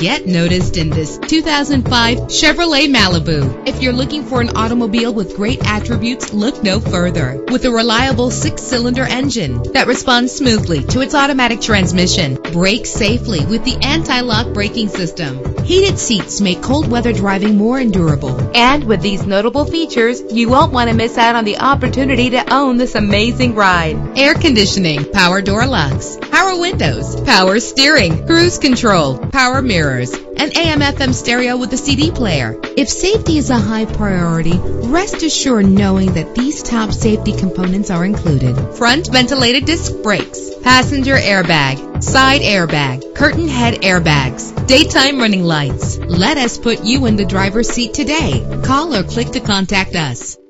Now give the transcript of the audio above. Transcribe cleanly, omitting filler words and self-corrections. Get noticed in this 2005 Chevrolet Malibu. If you're looking for an automobile with great attributes, look no further. With a reliable 6-cylinder engine that responds smoothly to its automatic transmission, brakes safely with the anti-lock braking system. Heated seats make cold weather driving more endurable. And with these notable features, you won't want to miss out on the opportunity to own this amazing ride. Air conditioning, power door locks, power windows, power steering, cruise control, power mirrors, and AM/FM stereo with a CD player. If safety is a high priority, rest assured knowing that these top safety components are included: front ventilated disc brakes, passenger airbag, side airbag, curtain head airbags, daytime running lights. Let us put you in the driver's seat today. Call or click to contact us.